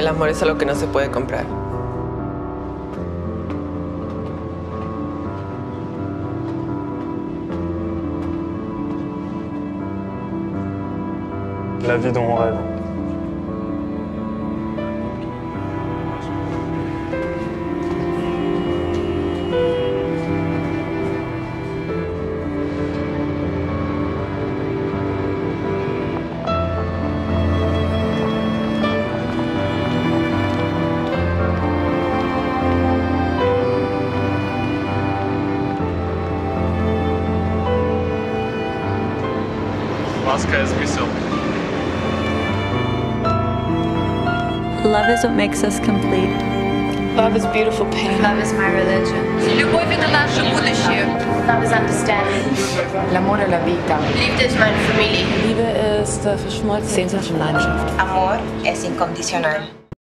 El amor es algo que no se puede comprar. La vie dont on rêve. Laska je zmysel. Love is what makes us complete. Love is beautiful pain. Love is my religion. Любовь это наше будущее. Love is understanding. L'amor è la vita. Liebe ist meine Familie. Liebe ist verschmolzen. Sehnsucht und Leidenschaft. Amor es incondicional.